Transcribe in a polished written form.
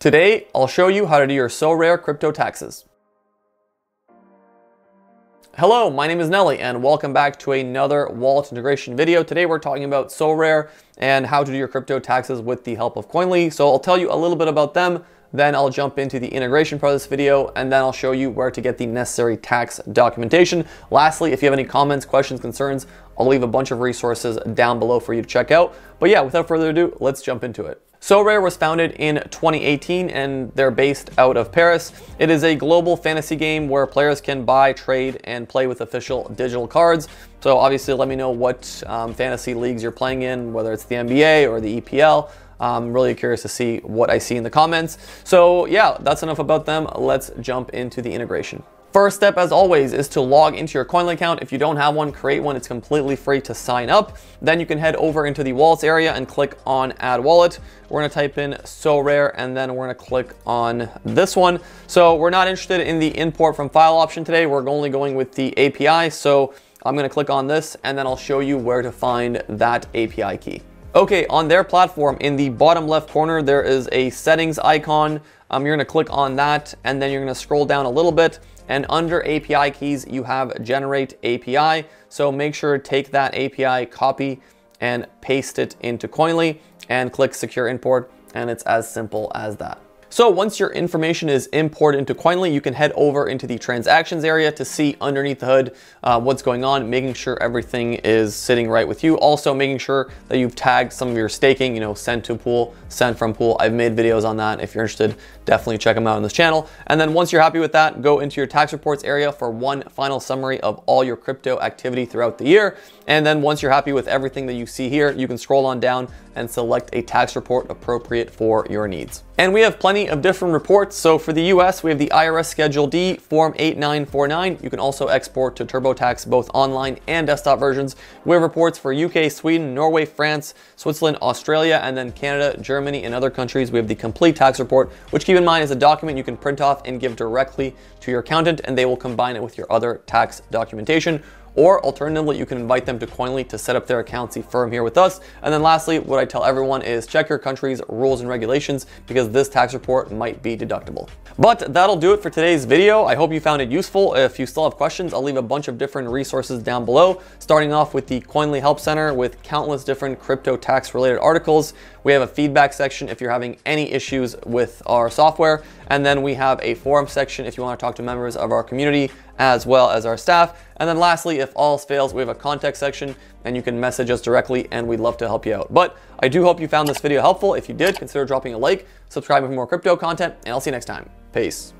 Today, I'll show you how to do your SoRare crypto taxes. Hello, my name is Nelly and welcome back to another wallet integration video. Today we're talking about SoRare and how to do your crypto taxes with the help of Koinly. So I'll tell you a little bit about them, then I'll jump into the integration part of this video, and then I'll show you where to get the necessary tax documentation. Lastly, if you have any comments, questions, concerns, I'll leave a bunch of resources down below for you to check out. But yeah, without further ado, let's jump into it. SoRare was founded in 2018 and they're based out of Paris. It is a global fantasy game where players can buy, trade, and play with official digital cards. So obviously let me know what fantasy leagues you're playing in, whether it's the NBA or the EPL. I'm really curious to see what I see in the comments. So yeah, that's enough about them. Let's jump into the integration. First step, as always, is to log into your Koinly account. If you don't have one, create one. It's completely free to sign up. Then you can head over into the wallets area and click on add wallet. We're gonna type in SoRare and then we're gonna click on this one. So we're not interested in the import from file option today. We're only going with the API. So I'm gonna click on this and then I'll show you where to find that API key. Okay, on their platform, in the bottom left corner, there is a settings icon. You're gonna click on that and then you're gonna scroll down a little bit. And under API keys, you have generate API. So make sure to take that API, copy and paste it into Koinly and click secure import. And it's as simple as that. So once your information is imported into Koinly, you can head over into the transactions area to see underneath the hood what's going on, making sure everything is sitting right with you. Also making sure that you've tagged some of your staking, you know, send to pool, send from pool. I've made videos on that. If you're interested, definitely check them out on this channel. And then once you're happy with that, go into your tax reports area for one final summary of all your crypto activity throughout the year. And then once you're happy with everything that you see here, you can scroll on down and select a tax report appropriate for your needs. And we have plenty of different reports. So for the US, we have the IRS Schedule D, Form 8949. You can also export to TurboTax, both online and desktop versions. We have reports for UK, Sweden, Norway, France, Switzerland, Australia, and then Canada, Germany, and other countries. We have the complete tax report, which keep in mind is a document you can print off and give directly to your accountant, and they will combine it with your other tax documentation. Or alternatively, you can invite them to Koinly to set up their accounts, the firm here with us. And then lastly, what I tell everyone is check your country's rules and regulations because this tax report might be deductible. But that'll do it for today's video. I hope you found it useful. If you still have questions, I'll leave a bunch of different resources down below, starting off with the Koinly Help Center with countless different crypto tax related articles. We have a feedback section if you're having any issues with our software. And then we have a forum section if you want to talk to members of our community as well as our staff. And then lastly, if all fails, we have a contact section and you can message us directly and we'd love to help you out. But I do hope you found this video helpful. If you did, consider dropping a like, subscribing for more crypto content, and I'll see you next time. Peace.